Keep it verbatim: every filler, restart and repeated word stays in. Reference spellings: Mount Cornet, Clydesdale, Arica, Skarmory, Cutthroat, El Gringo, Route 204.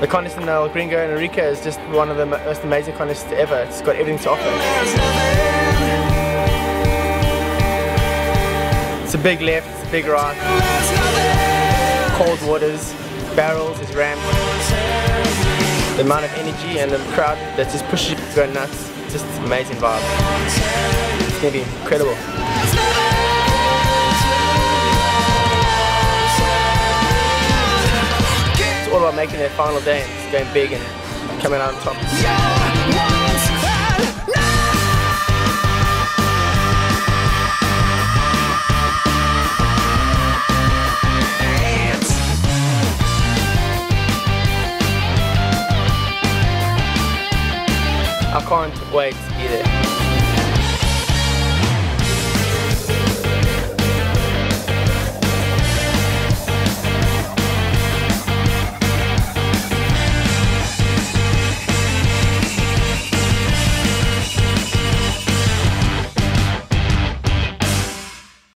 The contest in El Gringo in Arica is just one of the most amazing contests ever. It's got everything to offer. It's a big left, it's a big right. Cold waters, barrels, is rammed. The amount of energy and the crowd that just pushes you to go nuts. Just amazing vibe. It's going to be incredible. About making their final day and just going big and coming out on top. I can't wait to be there.